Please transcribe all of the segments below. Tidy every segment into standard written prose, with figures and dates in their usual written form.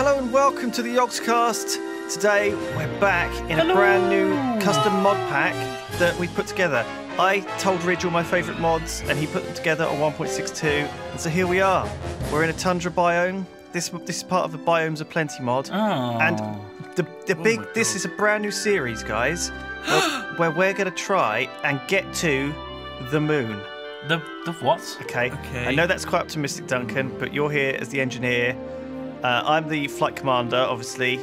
Hello and welcome to the Yogscast. Today we're back in a brand new custom mod pack that we put together. I told Ridge all my favourite mods and he put them together on 1.62, and so here we are. We're in a tundra biome. This is part of the Biomes of Plenty mod. Oh. And this is a brand new series, guys, where we're going to try and get to the moon. The what? Okay. I know that's quite optimistic, Duncan, but you're here as the engineer. I'm the flight commander, obviously,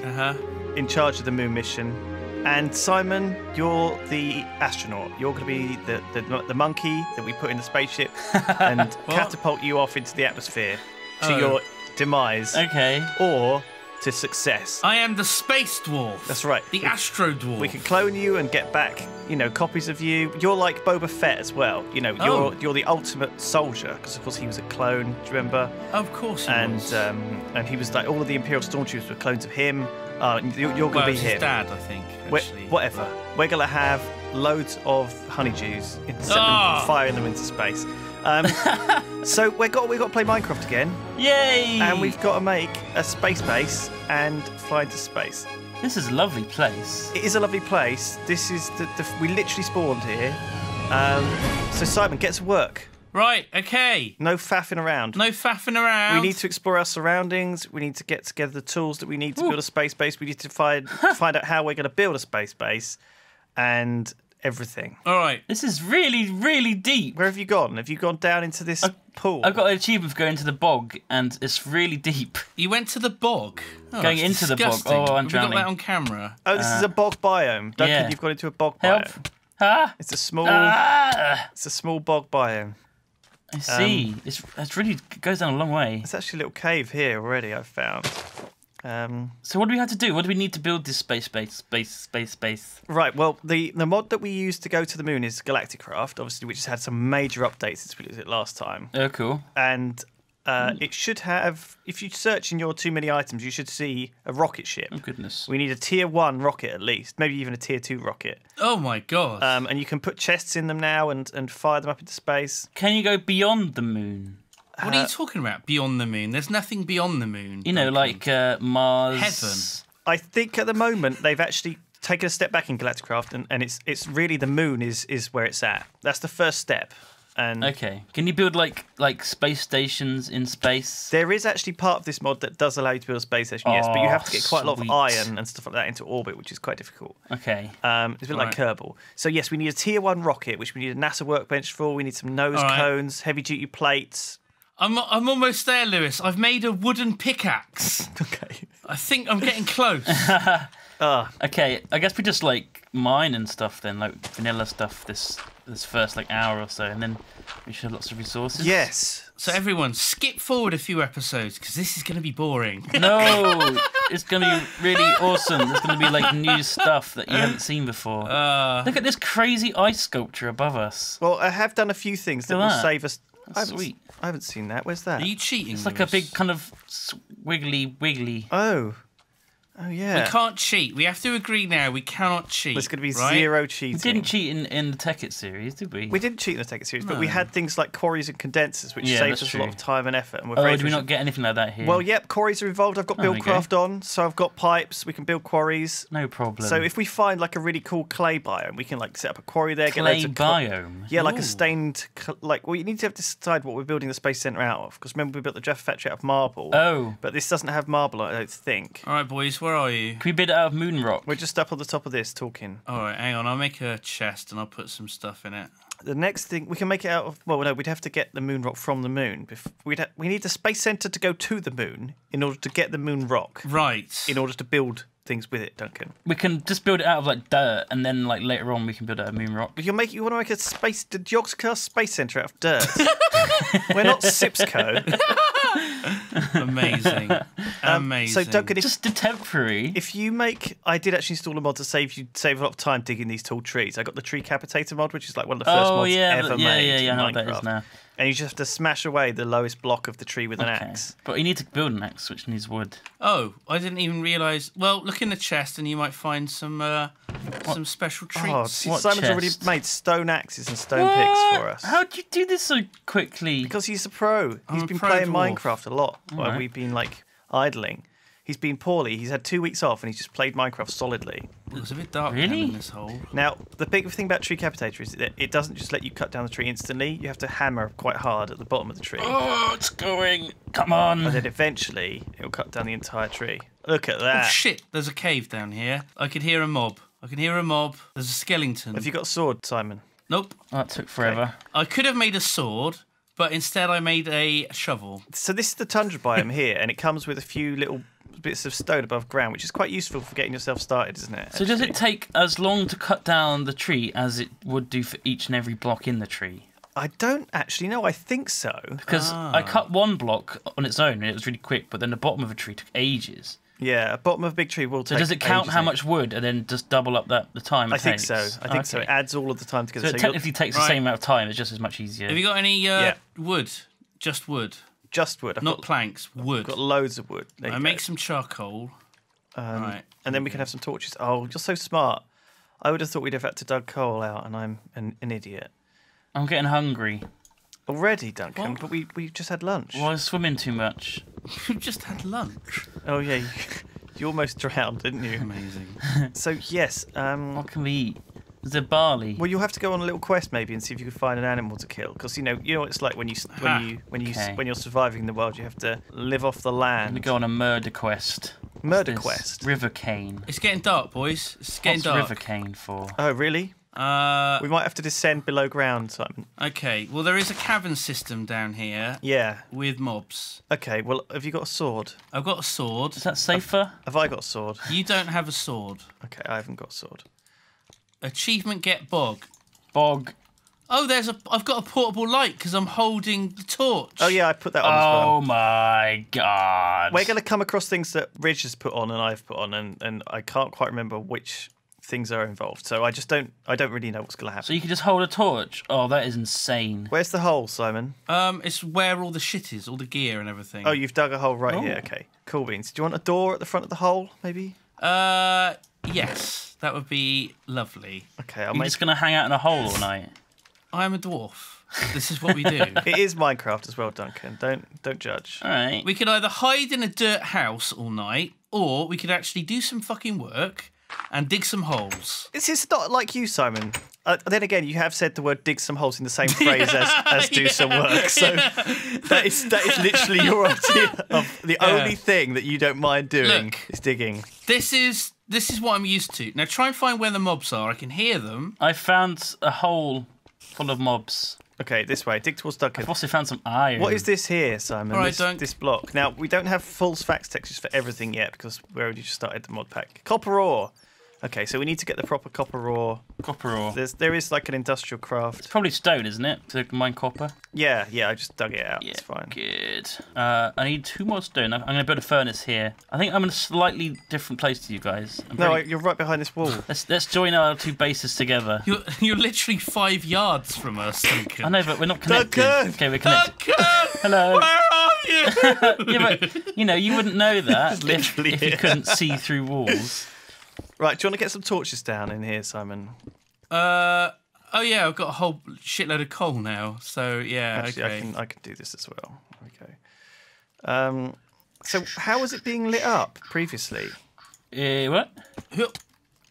in charge of the moon mission. And Simon, you're the astronaut. You're going to be the monkey that we put in the spaceship and catapult you off into the atmosphere to your demise. Okay. Or to success. I am the space dwarf. That's right. The astro dwarf. We can clone you and get back, you know, copies of you. You're like Boba Fett as well. You know, you're the ultimate soldier, because of course he was a clone. Do you remember? Of course he was. And he was like, all of the Imperial stormtroopers were clones of him. You're going to be him. His dad, I think. Actually. Whatever. We're going to have loads of honeydews and firing them into space. So we've got to play Minecraft again. Yay! And we've got to make a space base and fly into space. This is a lovely place. It is a lovely place. This is we literally spawned here. So Simon, get to work. Right. Okay. No faffing around. We need to explore our surroundings. We need to get together the tools that we need to build a space base. We need to find out how we're going to build a space base, and everything. All right. This is really, really deep. Where have you gone? Have you gone down into this pool? I got an achievement of going to the bog, and it's really deep. You went to the bog? Oh, going into disgusting. The bog. Oh, I'm drowning. We got that on camera. Oh, this is a bog biome. Duncan, you've got into a bog biome. Huh? It's a small. It's a small bog biome. I see. It really goes down a long way. It's actually a little cave here already, I've found. So what do we have to do? What do we need to build this space? Right, well, the mod that we used to go to the moon is Galacticraft, obviously, which has had some major updates since we did it last time. Oh, cool. And it should have, if you search in your too many items, you should see a rocket ship. Oh, goodness. We need a tier 1 rocket at least, maybe even a tier 2 rocket. Oh, my God. And you can put chests in them now and fire them up into space. Can you go beyond the moon? What are you talking about? Beyond the moon? There's nothing beyond the moon. You know, like Mars. Heaven. I think at the moment they've actually taken a step back in Galacticraft, and it's really the moon is where it's at. That's the first step. And okay. Can you build like space stations in space? There is actually part of this mod that does allow you to build a space station, yes, but you have to get quite a lot of iron and stuff like that into orbit, which is quite difficult. Okay. It's a bit like Kerbal. So yes, we need a tier 1 rocket, which we need a NASA workbench for. We need some nose cones, heavy duty plates. I'm almost there, Lewis. I've made a wooden pickaxe. Okay. I think I'm getting close. Okay, I guess we just like mine and stuff then, like vanilla stuff this first like hour or so, and then we should have lots of resources. Yes. So everyone, skip forward a few episodes because this is going to be boring. No, it's going to be really awesome. There's going to be like new stuff that you haven't seen before. Look at this crazy ice sculpture above us. Well, I have done a few things that will save us. Sweet. I haven't seen that. Where's that? Are you cheating? It's like a big kind of wiggly. Oh yeah. We can't cheat. We have to agree now. We cannot cheat. There's going to be zero cheating. We didn't cheat in the Tekkit series, did we? We didn't cheat in the Tekkit series, but we had things like quarries and condensers, which saved us a lot of time and effort. And we're do we not get anything like that here? Well, yep. Quarries are involved. I've got Buildcraft on, so I've got pipes. We can build quarries. No problem. So if we find like a really cool clay biome, we can like set up a quarry there. Clay biome. Yeah, like a stained well, you need to have to decide what we're building the space center out of, because remember we built the Jeff factory out of marble. Oh. But this doesn't have marble, I don't think. All right, boys. Where are you? Can we build it out of moon rock? We're just up on the top of this talking. All right, hang on. I'll make a chest and I'll put some stuff in it. The next thing we can make it out of. Well, no, we'd have to get the moon rock from the moon. We need a space center to go to the moon in order to get the moon rock. Right. In order to build things with it, Duncan. We can just build it out of like dirt, and then like later on we can build it out of moon rock. But you want to make a space Yogscast space center out of dirt. We're not Sipsco. Amazing. So Duncan, just a temporary. If you make, I did actually install a mod to save a lot of time digging these tall trees. I got the Tree Capitator mod, which is like one of the first mods ever made. Yeah, in Minecraft. I know that is now. And you just have to smash away the lowest block of the tree with an axe. But you need to build an axe, which needs wood. Oh, I didn't even realise. Well, look in the chest, and you might find some special treats. Oh, Simon's already made stone axes and stone picks for us. How do you do this so quickly? Because he's a pro. He's been playing Minecraft a lot while we've been like idling. He's been poorly. He's had 2 weeks off, and he's just played Minecraft solidly. Well, it's a bit dark in this hole. Now, the big thing about Tree Capitator is that it doesn't just let you cut down the tree instantly. You have to hammer quite hard at the bottom of the tree. Oh, it's going! Come on! And then eventually, it'll cut down the entire tree. Look at that! Oh shit! There's a cave down here. I could hear a mob. I can hear a mob. There's a skeleton. Have you got a sword, Simon? Nope. Oh, that took forever. Okay. I could have made a sword, but instead I made a shovel. So this is the tundra biome here, and it comes with a few little bits of stone above ground, which is quite useful for getting yourself started, isn't it? So does it take as long to cut down the tree as it would do for each and every block in the tree? I don't actually know. I think so. Because I cut one block on its own, and it was really quick, but then the bottom of a tree took ages. Yeah, a bottom of a big tree will take. So does it count how much wood and then just double up that the time? I think so. I think so. It adds all of the time together. So it technically takes the same amount of time. It's just as much easier. Have you got any wood? Just wood. Just wood. Not planks. Wood. I've got loads of wood. I make some charcoal. Right, and then we can have some torches. Oh, you're so smart. I would have thought we'd have had to dig coal out, and I'm an idiot. I'm getting hungry. Already, Duncan, but we just had lunch. Well, I was swimming too much. You just had lunch. Oh, yeah. You almost drowned, didn't you? Amazing. So, yes. What can we eat? Is there barley? Well, you'll have to go on a little quest maybe and see if you can find an animal to kill. Because, you know what it's like when you're surviving the world, you have to live off the land. I'm going to go on a murder quest. Murder quest? River cane. It's getting dark, boys. It's getting dark. What's river cane for? Oh, really? We might have to descend below ground, Simon. Okay, well, there is a cavern system down here. Yeah. With mobs. Okay, well, have you got a sword? I've got a sword. Is that safer? Have I got a sword? You don't have a sword. Okay, I haven't got a sword. Achievement, get bog. Bog. Oh, I've got a portable light because I'm holding the torch. Oh, yeah, I put that on as well. Oh, my God. We're going to come across things that Ridge has put on and I've put on, and I can't quite remember which things are involved, so I don't really know what's going to happen. So you can just hold a torch? Oh, that is insane. Where's the hole, Simon? It's where all the shit is, all the gear and everything. Oh, you've dug a hole right here, okay. Cool beans. Do you want a door at the front of the hole, maybe? Yes. That would be lovely. Okay, You're just going to hang out in a hole all night? I'm a dwarf. This is what we do. It is Minecraft as well, Duncan. Don't judge. All right. We could either hide in a dirt house all night, or we could actually do some fucking work and dig some holes. This is not like you, Simon. Then again, you have said the word "dig some holes" in the same phrase as "do some work." So that is literally your idea of the only thing that you don't mind doing is digging. This is what I'm used to. Now try and find where the mobs are. I can hear them. I found a hole full of mobs. Okay, this way. Dig towards Duncan. I've also found some iron. What is this here, Simon? All right, this block. Now, we don't have full facts textures for everything yet because we already just started the mod pack. Copper ore. Okay, so we need to get the proper copper ore. Copper ore. There is like an industrial craft. It's probably stone, isn't it, to mine copper? Yeah, I just dug it out. Yeah, it's fine. Good. I need 2 more stone. I'm going to build a furnace here. I think I'm in a slightly different place to you guys. You're right behind this wall. Let's join our 2 bases together. You're literally 5 yards from us, Duncan. I know, but we're not connected. Duncan! Okay, we're connected. Duncan! Hello. Where are you? Yeah, but, you wouldn't know that if you couldn't see through walls. Right, do you want to get some torches down in here, Simon? Oh yeah, I've got a whole shitload of coal now, so yeah. Actually, okay. I can do this as well. Okay. So how was it being lit up previously? What?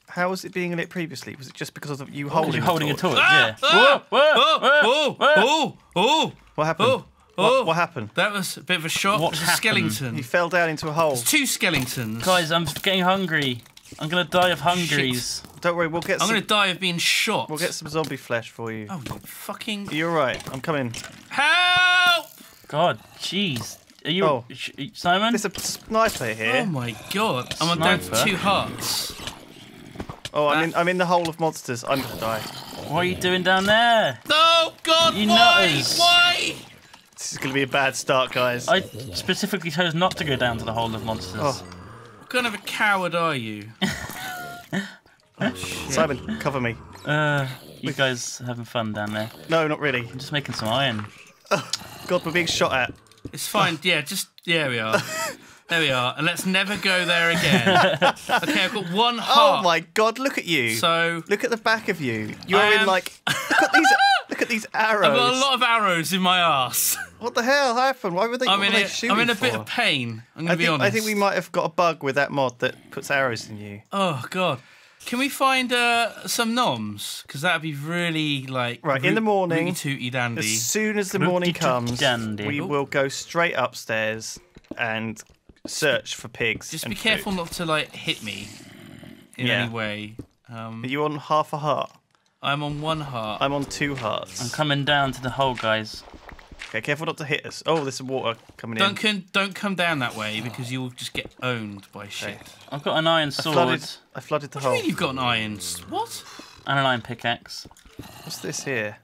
How was it being lit previously? Was it just because of you holding a torch? Ah! Yeah. Ah! Whoa! What happened? What happened? That was a bit of a shock. What happened? Skeleton. You fell down into a hole. There's 2 skeletons. Guys, I'm getting hungry. I'm going to die of hungries. Shit. Don't worry, we'll get I'm going to die of being shot. We'll get some zombie flesh for you. Oh, you fucking... You're right. I'm coming. Help! God, jeez. Are you... Oh. Simon? There's a sniper here. Oh, my God. I'm down to 2 hearts. Oh, I'm in the hole of monsters. I'm going to die. What are you doing down there? No, God, why? This is going to be a bad start, guys. I specifically chose not to go down to the hole of monsters. Oh. What kind of a coward are you? Oh, Simon, cover me. You guys having fun down there? No, not really. I'm just making some iron. Oh, God, we're being shot at. It's fine. Yeah, we are. There we are. And let's never go there again. Okay, I've got 1 heart. Oh my God, look at you. So look at the back of you. You're in like. Look at these arrows. I've got a lot of arrows in my arse. What the hell happened? Why would they shoot me? I'm in a bit of pain, I'm going to be honest. I think we might have got a bug with that mod that puts arrows in you. Oh, God. Can we find some noms? Because that would be really, like... Right, in the morning, dandy. As soon as the morning comes, we will go straight upstairs and search for pigs. Just be careful not to, like, hit me in any way. Are you on half a heart? I'm on one heart. I'm on two hearts. I'm coming down to the hole, guys. Okay, careful not to hit us. Oh, there's some water coming in. Don't come down that way because you will just get owned by shit. I've got an iron sword. I flooded the hole. What do you mean you've got an iron sword? What? And an iron pickaxe. What's this here?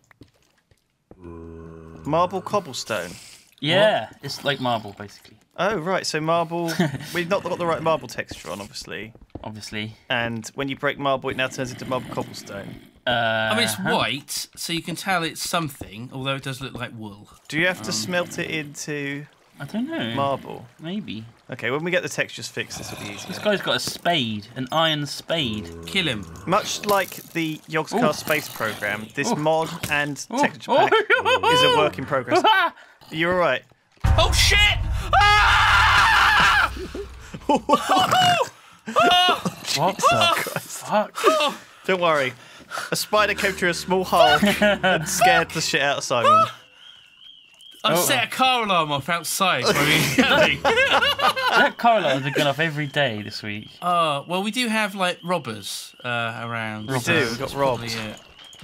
Marble cobblestone. Yeah, what? It's like marble, basically. Oh, right, so marble... We've not got the right marble texture on, obviously. Obviously. And when you break marble, it now turns into marble cobblestone. I mean, it's white, so you can tell it's something, although it does look like wool. Do you have to smelt it into... I don't know. Marble? Maybe. Okay, when we get the textures fixed, this will be easier. This guy's got a spade, an iron spade. Kill him. Much like the Yogscast space program, this mod and texture pack is a work in progress. You're all right. Oh, shit! Ah! What the fuck? Don't worry. A spider came through a small hole and scared the shit out of Simon. I've set a car alarm off outside. That car alarm has been going off every day this week. Well, we do have, like, robbers around. We do. We got robbed.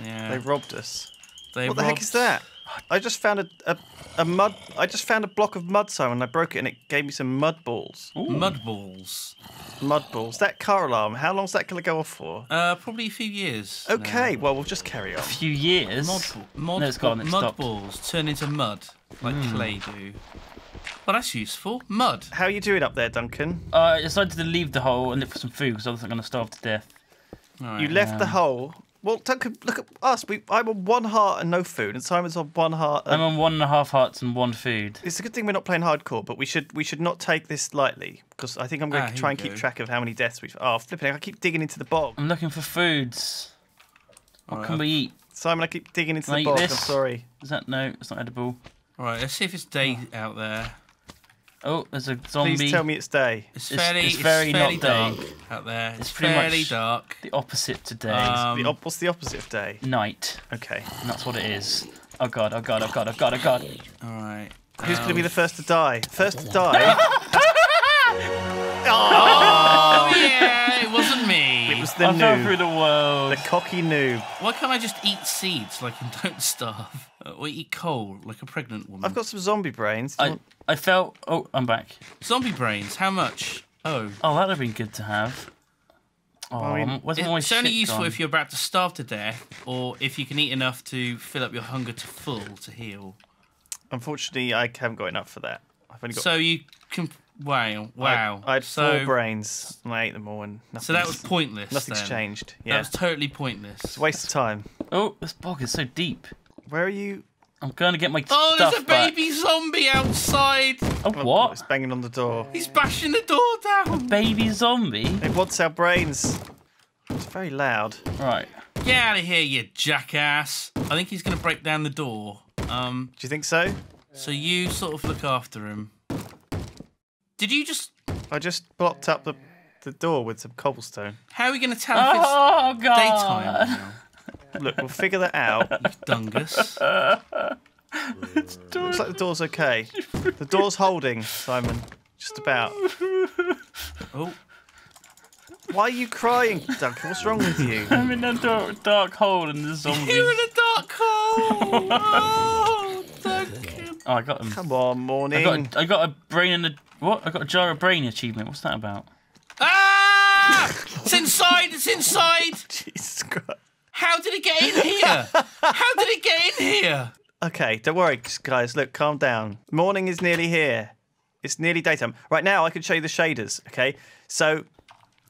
Yeah. They robbed us. What the heck is that? I just found a mud... I just found a block of mud, Simon, and I broke it and it gave me some mud balls. Ooh. Mud balls. Mud balls. That car alarm, how long's that going to go off for? Probably a few years. Okay, well, we'll just carry on. A few years? Mud balls turn into mud, like clay do. Well, that's useful. Mud. How are you doing up there, Duncan? I decided to leave the hole and look for some food because I wasn't going to starve to death. Right, you left the hole... Well, Duncan, look at us. I'm on one heart and no food, and Simon's on one heart. I'm on 1.5 hearts and 1 food. It's a good thing we're not playing hardcore, but we should not take this lightly because I think I'm going to try and keep track of how many deaths we've. Oh, flipping! I keep digging into the bog. I'm looking for foods. What can we eat? Simon, I keep digging into the bog. I'm sorry. Is that no? It's not edible. All right, let's see if it's day out there. Oh, there's a zombie. Please tell me it's day. It's fairly dark out there. It's fairly dark. The opposite to day. What's the opposite of day? Night. Okay. And that's what it is. Oh god, oh god, oh god, oh god, oh god. Alright. Who's going to be the first to die? First to die? Oh yeah, it wasn't me. It was the noob. I fell through the world. The cocky noob. Why can't I just eat seeds like and don't starve? Or eat coal like a pregnant woman? I've got some zombie brains. I felt... Oh, I'm back. Zombie brains, how much? Oh. Oh, that would have been good to have. Oh, I mean, it's only useful if you're about to starve to death or if you can eat enough to fill up your hunger to full to heal. Unfortunately, I haven't got enough for that. I've only got... So you can... Wow. I had 4 brains and I ate them all and nothing. So that was pointless. Nothing's changed. Yeah. That was totally pointless. It's a waste of time. Oh, this bog is so deep. Where are you... I'm going to get my stuff there's a baby zombie outside! Oh, what? He's banging on the door. He's bashing the door down! A baby zombie? It wants our brains. It's very loud. Right. Get out of here, you jackass. I think he's going to break down the door. Do you think so? So you sort of look after him. Did you just... I just blocked up the door with some cobblestone. How are we going to tell if it's daytime now? Look, we'll figure that out. Dungus. Looks like the door's okay. The door's holding, Simon. Just about. Oh. Why are you crying, Duncan? What's wrong with you? I'm in a dark hole and there's zombies. You're in a dark hole! Oh, Duncan. Oh, I got him. Come on, morning. I got a brain and a... What? I got a jar of brain achievement. What's that about? Ah! It's inside! It's inside! Jesus Christ. How did it get in here? How did it get in here? Okay, don't worry, guys. Look, calm down. Morning is nearly here. It's nearly daytime. Right now, I can show you the shaders, okay? So,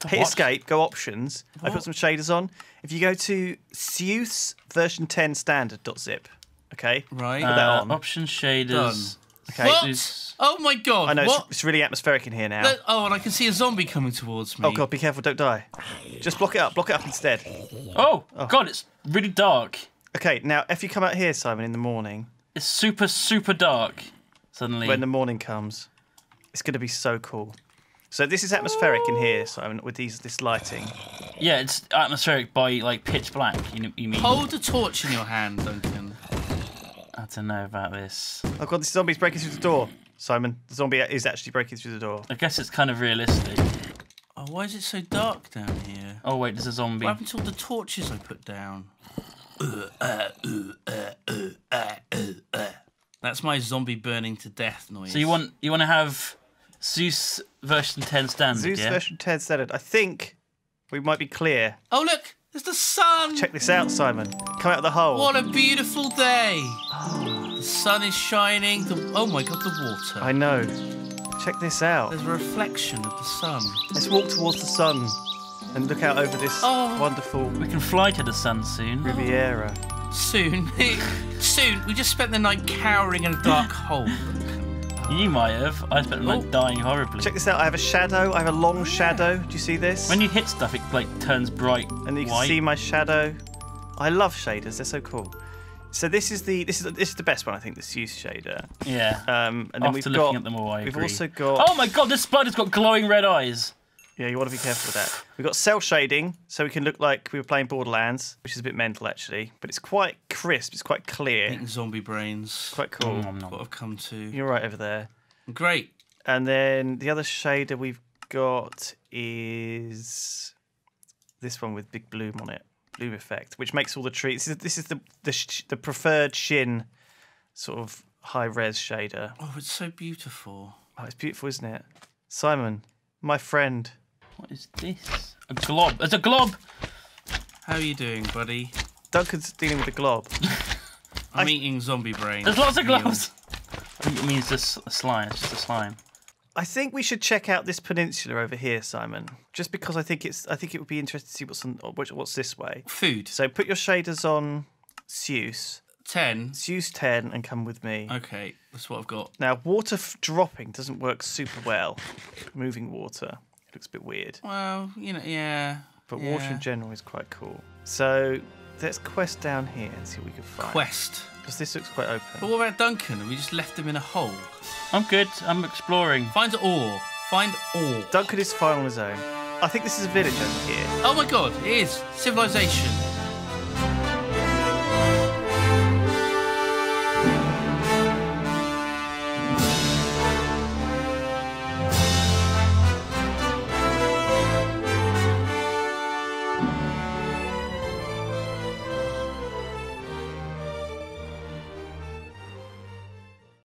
hit escape, go options. I put some shaders on. If you go to SEUS version 10 standard.zip, okay? Right. Put that on. Option shaders. Done. Okay. What? Oh, my God. I know, it's really atmospheric in here now. Oh, and I can see a zombie coming towards me. Oh, God, be careful, don't die. Just block it up. Block it up instead. Oh, God, it's really dark. Okay, now, if you come out here, Simon, in the morning, It's super, super dark suddenly. When the morning comes, it's going to be so cool. So this is atmospheric in here, Simon, with this lighting. Yeah, it's atmospheric by like pitch black. You mean? Hold a torch in your hand, Duncan. I don't know about this. Oh god, this zombie's breaking through the door, Simon. The zombie is actually breaking through the door. I guess it's kind of realistic. Oh, why is it so dark down here? Oh wait, there's a zombie. What happened to all the torches I put down? That's my zombie burning to death noise. So you want to have SEUS version 10 standard? SEUS version 10 standard. I think we might be clear. Oh look, there's the sun. Check this out, Simon. Come out of the hole. What a beautiful day. Oh. The sun is shining. Oh my god, the water. I know. Check this out. There's a reflection of the sun. Let's walk towards the sun and look out over this wonderful... We can fly to the sun soon. Riviera. Soon. Soon. We just spent the night cowering in a dark hole. You might have. I spent the night dying horribly. Check this out. I have a shadow. I have a long shadow. Do you see this? When you hit stuff, it like turns bright and you can see my shadow. I love shaders. They're so cool. So this is the best one, I think, the SEUS shader. Yeah. And then after looking at them all, I agree. We've also got... Oh my god, this spider's got glowing red eyes. Yeah, you want to be careful with that. We've got cell shading, so we can look like we were playing Borderlands, which is a bit mental actually, but it's quite crisp, it's quite clear. I think zombie brains. Quite cool. What I've come to. You're right over there. Great. And then the other shader we've got is this one with big bloom on it, bloom effect, which makes all the trees. This is the preferred shin sort of high res shader. Oh, it's so beautiful. Oh, it's beautiful, isn't it, Simon, my friend? What is this? A glob. It's a glob. How are you doing, buddy? Duncan's dealing with a glob. I'm eating zombie brain. There's lots of globs. I think it means just a slime. It's just a slime. I think we should check out this peninsula over here, Simon. Just because I think it would be interesting to see what's this way. Food. So put your shaders on SEUS 10. SEUS 10 and come with me. Okay, that's what I've got. Now, water dropping doesn't work super well. Moving water. It looks a bit weird. Well, you know, yeah. But yeah, water in general is quite cool. So let's quest down here and see what we can find. Quest. Because this looks quite open. But what about Duncan? We just left him in a hole. I'm good. I'm exploring. Find ore. Find ore. Duncan is fine on his own. I think this is a village over here. Oh my god, it is. Civilization.